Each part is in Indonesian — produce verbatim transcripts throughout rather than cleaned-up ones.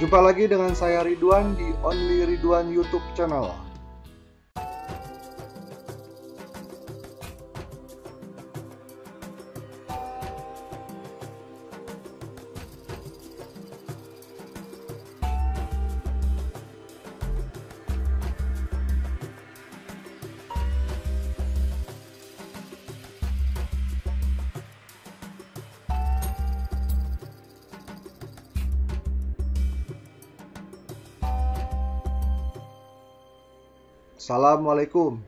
Jumpa lagi dengan saya Ridwan di Only Ridwan YouTube channel. Assalamualaikum.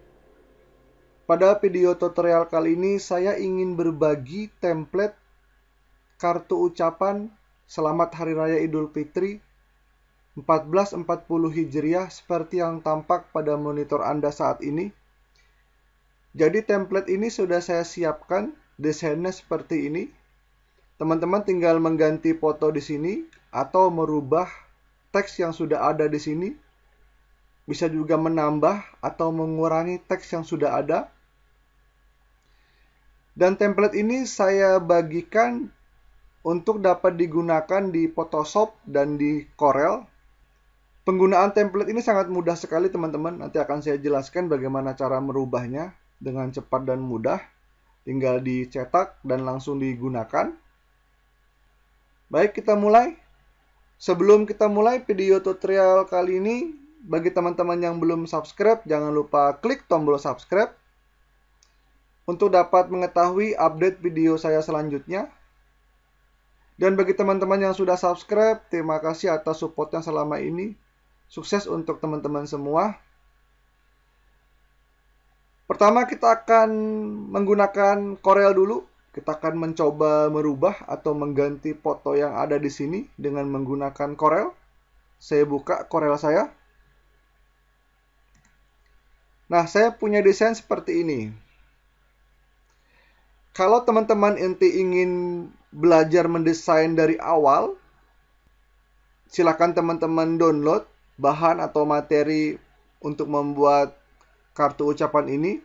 Pada video tutorial kali ini saya ingin berbagi template kartu ucapan Selamat Hari Raya Idul Fitri seribu empat ratus empat puluh Hijriah seperti yang tampak pada monitor Anda saat ini. Jadi template ini sudah saya siapkan, desainnya seperti ini. Teman-teman tinggal mengganti foto di sini atau merubah teks yang sudah ada di sini. Bisa juga menambah atau mengurangi teks yang sudah ada. Dan template ini saya bagikan untuk dapat digunakan di Photoshop dan di Corel. Penggunaan template ini sangat mudah sekali teman-teman. Nanti akan saya jelaskan bagaimana cara merubahnya dengan cepat dan mudah. Tinggal dicetak dan langsung digunakan. Baik, kita mulai. Sebelum kita mulai video tutorial kali ini, bagi teman-teman yang belum subscribe, jangan lupa klik tombol subscribe untuk dapat mengetahui update video saya selanjutnya. Dan bagi teman-teman yang sudah subscribe, terima kasih atas supportnya selama ini. Sukses untuk teman-teman semua. Pertama kita akan menggunakan Corel dulu. Kita akan mencoba merubah atau mengganti foto yang ada di sini dengan menggunakan Corel. Saya buka Corel saya. Nah, saya punya desain seperti ini. Kalau teman-teman inti ingin belajar mendesain dari awal, silakan teman-teman download bahan atau materi untuk membuat kartu ucapan ini.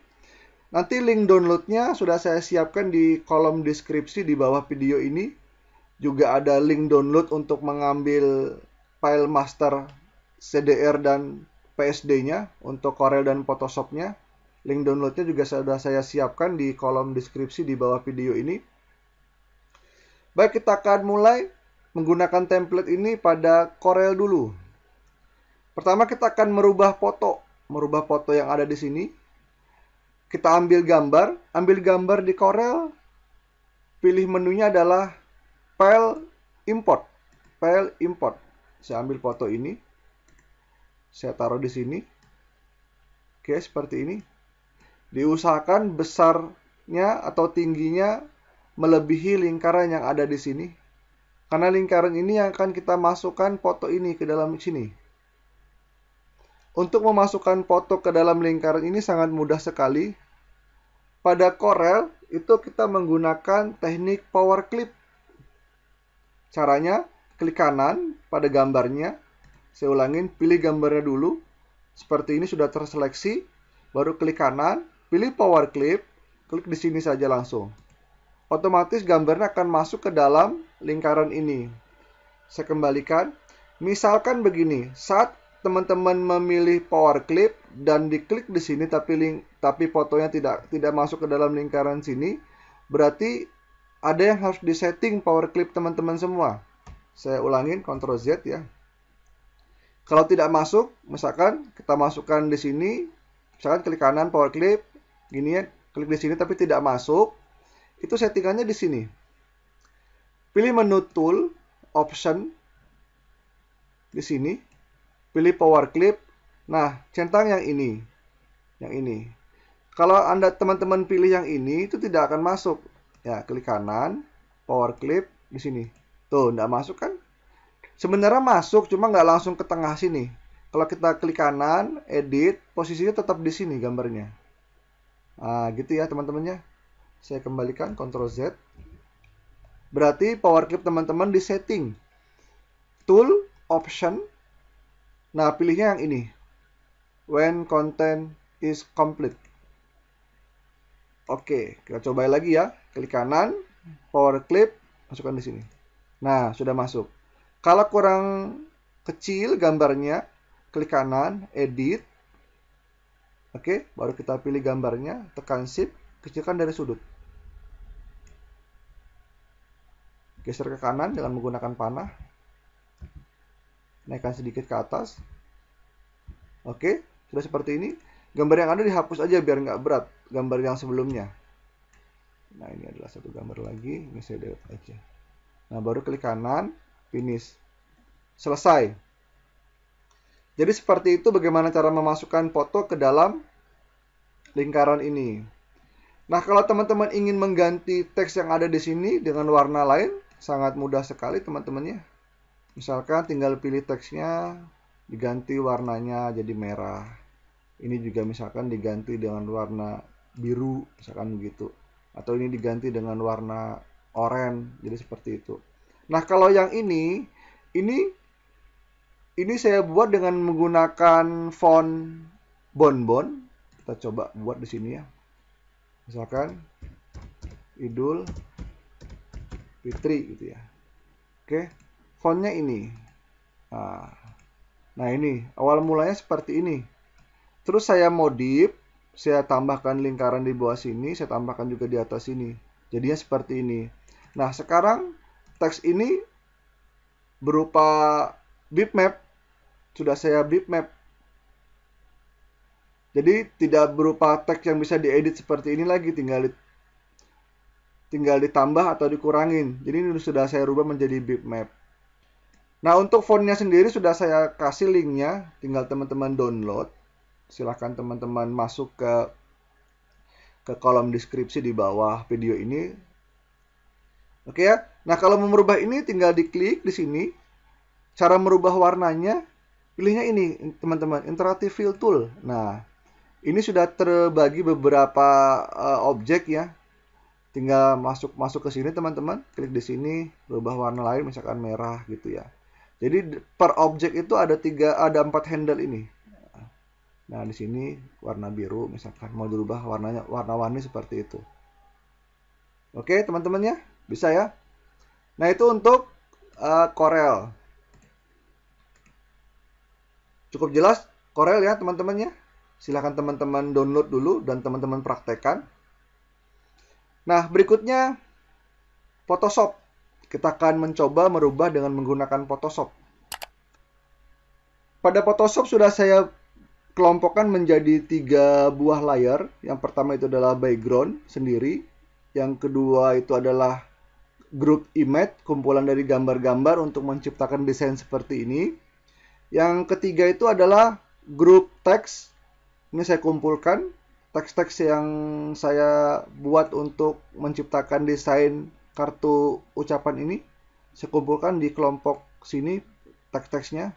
Nanti link downloadnya sudah saya siapkan di kolom deskripsi di bawah video ini. Juga ada link download untuk mengambil file master C D R dan P S D-nya untuk Corel dan Photoshop-nya. Link downloadnya juga sudah saya siapkan di kolom deskripsi di bawah video ini. Baik, kita akan mulai menggunakan template ini pada Corel dulu. Pertama kita akan merubah foto, merubah foto yang ada di sini. Kita ambil gambar, ambil gambar di Corel. Pilih menunya adalah file import, file import. Saya ambil foto ini. Saya taruh di sini. Oke, seperti ini. Diusahakan besarnya atau tingginya melebihi lingkaran yang ada di sini. Karena lingkaran ini yang akan kita masukkan foto ini ke dalam sini. Untuk memasukkan foto ke dalam lingkaran ini sangat mudah sekali. Pada Corel itu kita menggunakan teknik PowerClip. Caranya, klik kanan pada gambarnya. Saya ulangin, pilih gambarnya dulu. Seperti ini sudah terseleksi. Baru klik kanan, pilih power clip. Klik di sini saja langsung. Otomatis gambarnya akan masuk ke dalam lingkaran ini. Saya kembalikan. Misalkan begini, saat teman-teman memilih power clip dan diklik di sini tapi link, tapi fotonya tidak tidak masuk ke dalam lingkaran sini, berarti ada yang harus disetting power clip teman-teman semua. Saya ulangin, Ctrl Z ya. Kalau tidak masuk, misalkan kita masukkan di sini, misalkan klik kanan power clip, gini ya, klik di sini tapi tidak masuk, itu settingannya di sini. Pilih menu tool, option, di sini, pilih power clip, nah centang yang ini, yang ini. Kalau Anda teman-teman pilih yang ini, itu tidak akan masuk. Ya, klik kanan, power clip, di sini. Tuh, tidak masuk kan? Sebenarnya masuk, cuma nggak langsung ke tengah sini. Kalau kita klik kanan, edit, posisinya tetap di sini gambarnya. Nah, gitu ya teman-temannya. Saya kembalikan, Ctrl Z. Berarti power clip teman-teman di setting. Tool, option. Nah, pilihnya yang ini. When content is complete. Oke, kita coba lagi ya. Klik kanan, power clip, masukkan di sini. Nah, sudah masuk. Kalau kurang kecil gambarnya, klik kanan, edit. Oke, baru kita pilih gambarnya, tekan shift, kecilkan dari sudut. Geser ke kanan dengan menggunakan panah. Naikkan sedikit ke atas. Oke, sudah seperti ini. Gambar yang ada dihapus aja biar nggak berat gambar yang sebelumnya. Nah, ini adalah satu gambar lagi, ini saya delete aja. Nah, baru klik kanan, finish. Selesai. Jadi seperti itu bagaimana cara memasukkan foto ke dalam lingkaran ini. Nah, kalau teman-teman ingin mengganti teks yang ada di sini dengan warna lain, sangat mudah sekali teman-temannya. Misalkan tinggal pilih teksnya, diganti warnanya jadi merah. Ini juga misalkan diganti dengan warna biru, misalkan begitu. Atau ini diganti dengan warna oranye, jadi seperti itu. Nah, kalau yang ini, ini Ini saya buat dengan menggunakan font bonbon. Kita coba buat di sini ya. Misalkan Idul Fitri gitu ya. Oke, fontnya ini. Nah, nah ini awal mulanya seperti ini. Terus saya modif, saya tambahkan lingkaran di bawah sini, saya tambahkan juga di atas sini. Jadinya seperti ini. Nah, sekarang teks ini berupa bitmap. Sudah saya bitmap. Jadi tidak berupa teks yang bisa diedit seperti ini lagi, tinggal di, tinggal ditambah atau dikurangin. Jadi ini sudah saya rubah menjadi bitmap. Nah, untuk fontnya sendiri sudah saya kasih linknya, tinggal teman-teman download. Silahkan teman-teman masuk ke ke kolom deskripsi di bawah video ini. Oke ya. Nah, kalau mau merubah ini tinggal diklik di sini. Cara merubah warnanya, pilihnya ini teman-teman, Interactive Fill Tool. Nah, ini sudah terbagi beberapa uh, objek ya. Tinggal masuk-masuk ke sini teman-teman, klik di sini, berubah warna lain misalkan merah gitu ya. Jadi per objek itu ada tiga, ada empat handle ini. Nah, di sini warna biru misalkan mau dirubah warnanya warna-warni seperti itu. Oke, teman-teman ya, bisa ya. Nah, itu untuk uh, Corel. Cukup jelas Corel ya teman-teman ya. Silahkan teman-teman download dulu dan teman-teman praktekkan. Nah, berikutnya Photoshop. Kita akan mencoba merubah dengan menggunakan Photoshop. Pada Photoshop sudah saya kelompokkan menjadi tiga buah layer. Yang pertama itu adalah background sendiri. Yang kedua itu adalah group image, kumpulan dari gambar-gambar untuk menciptakan desain seperti ini. Yang ketiga itu adalah grup teks. Ini saya kumpulkan teks-teks yang saya buat untuk menciptakan desain kartu ucapan ini. Saya kumpulkan di kelompok sini teks-teksnya.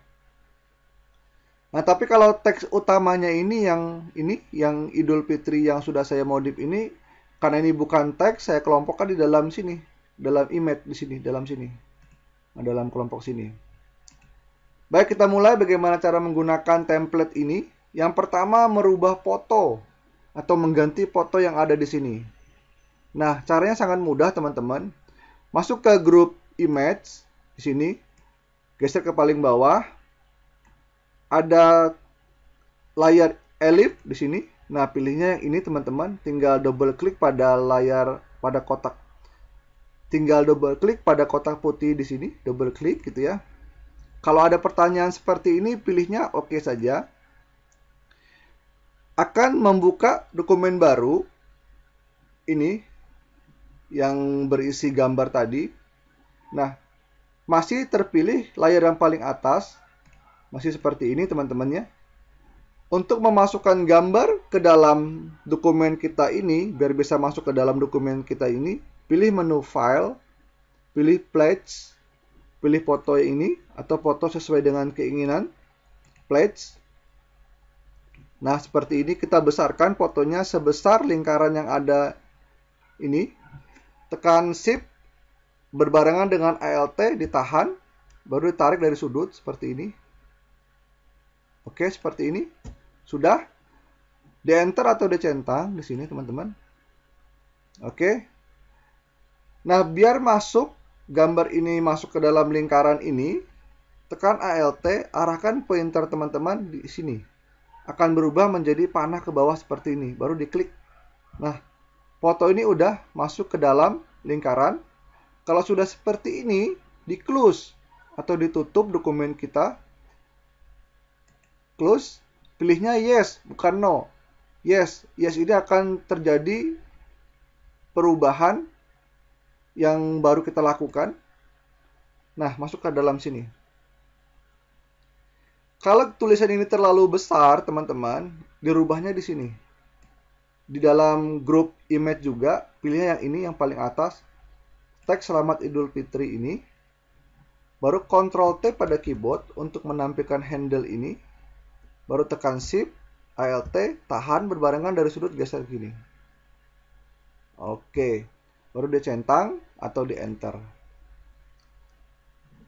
Nah, tapi kalau teks utamanya ini yang ini, yang Idul Fitri yang sudah saya modif ini, karena ini bukan teks, saya kelompokkan di dalam sini, dalam image di sini, dalam sini, nah, dalam kelompok sini. Baik, kita mulai bagaimana cara menggunakan template ini. Yang pertama, merubah foto atau mengganti foto yang ada di sini. Nah, caranya sangat mudah, teman-teman. Masuk ke grup image di sini, geser ke paling bawah. Ada layar ellipse di sini. Nah, pilihnya yang ini, teman-teman. Tinggal double klik pada layar pada kotak. Tinggal double klik pada kotak putih di sini, double klik gitu ya. Kalau ada pertanyaan seperti ini, pilihnya oke saja. Akan membuka dokumen baru. Ini yang berisi gambar tadi. Nah, masih terpilih layar yang paling atas. Masih seperti ini teman-temannya. Untuk memasukkan gambar ke dalam dokumen kita ini, biar bisa masuk ke dalam dokumen kita ini, pilih menu file, pilih pledge, pilih foto ini atau foto sesuai dengan keinginan, pledge. Nah, seperti ini kita besarkan fotonya sebesar lingkaran yang ada ini. Tekan shift berbarengan dengan alt, ditahan, baru ditarik dari sudut seperti ini. Oke, seperti ini. Sudah. Di enter atau di centang di sini teman-teman. Oke. Nah, biar masuk gambar ini masuk ke dalam lingkaran ini, Tekan A L T, arahkan pointer teman-teman di sini. Akan berubah menjadi panah ke bawah seperti ini. Baru diklik. Nah, foto ini udah masuk ke dalam lingkaran. Kalau sudah seperti ini, di-close atau ditutup dokumen kita. Close, pilihnya yes, bukan no. Yes, yes ini akan terjadi perubahan yang baru kita lakukan. Nah, masuk ke dalam sini. Kalau tulisan ini terlalu besar, teman-teman, dirubahnya di sini. Di dalam grup image juga, pilih yang ini yang paling atas. Tag Selamat Idul Fitri ini. Baru Ctrl T pada keyboard untuk menampilkan handle ini. Baru tekan Shift, A L T, tahan berbarengan dari sudut geser gini. Oke. Baru dicentang atau di enter.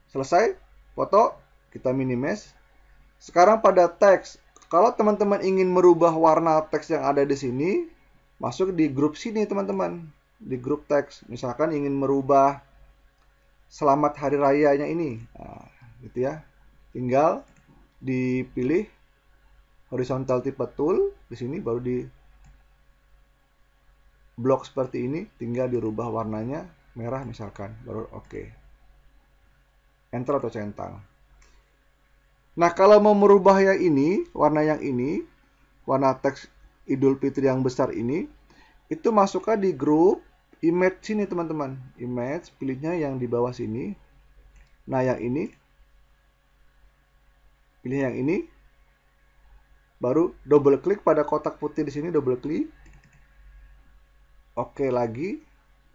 Selesai. Foto, kita minimize. Sekarang pada teks, kalau teman-teman ingin merubah warna teks yang ada di sini, masuk di grup sini teman-teman, di grup teks. Misalkan ingin merubah Selamat Hari Rayanya ini, nah, gitu ya. Tinggal dipilih horizontal tipe tool di sini, baru di blok seperti ini, tinggal dirubah warnanya merah misalkan, baru oke. Enter atau centang. Nah, kalau mau merubah yang ini, warna yang ini, warna teks Idul Fitri yang besar ini, itu masukkan di grup image sini, teman-teman. Image, pilihnya yang di bawah sini. Nah, yang ini. Pilih yang ini. Baru double klik pada kotak putih di sini, double klik. Oke, lagi.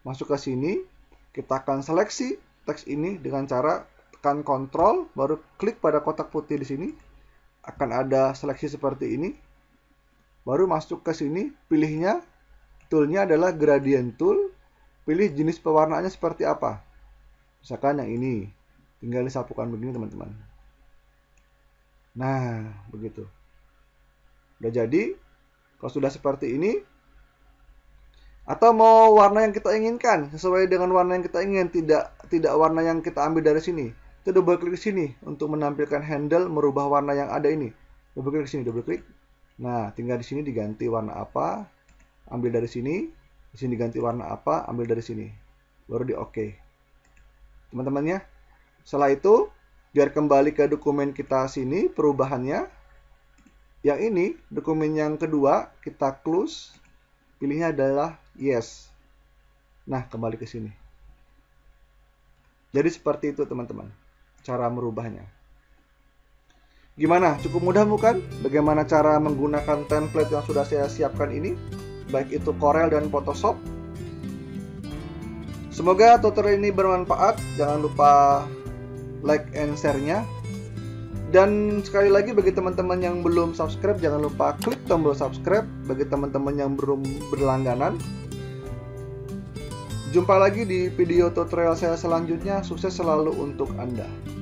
Masuk ke sini. Kita akan seleksi teks ini dengan cara tekan kontrol, baru klik pada kotak putih di sini. Akan ada seleksi seperti ini. Baru masuk ke sini, pilihnya, toolnya adalah gradient tool. Pilih jenis pewarnaannya seperti apa. Misalkan yang ini. Tinggal disapukan begini, teman-teman. Nah, begitu. Udah jadi. Kalau sudah seperti ini, atau mau warna yang kita inginkan, sesuai dengan warna yang kita ingin, tidak tidak warna yang kita ambil dari sini. Kita double klik sini untuk menampilkan handle merubah warna yang ada ini. Double klik sini, double klik. Nah, tinggal di sini diganti warna apa, ambil dari sini. Di sini diganti warna apa, ambil dari sini. Baru di oke. Teman-teman ya. Setelah itu, biar kembali ke dokumen kita sini perubahannya. Yang ini, dokumen yang kedua, kita close. Pilihnya adalah yes. Nah, kembali ke sini. Jadi seperti itu teman-teman, cara merubahnya. Gimana? Cukup mudah bukan? Bagaimana cara menggunakan template yang sudah saya siapkan ini? Baik itu Corel dan Photoshop. Semoga tutorial ini bermanfaat. Jangan lupa like and share-nya. Dan sekali lagi bagi teman-teman yang belum subscribe, jangan lupa klik tombol subscribe bagi teman-teman yang belum berlangganan. Jumpa lagi di video tutorial saya selanjutnya. Sukses selalu untuk Anda.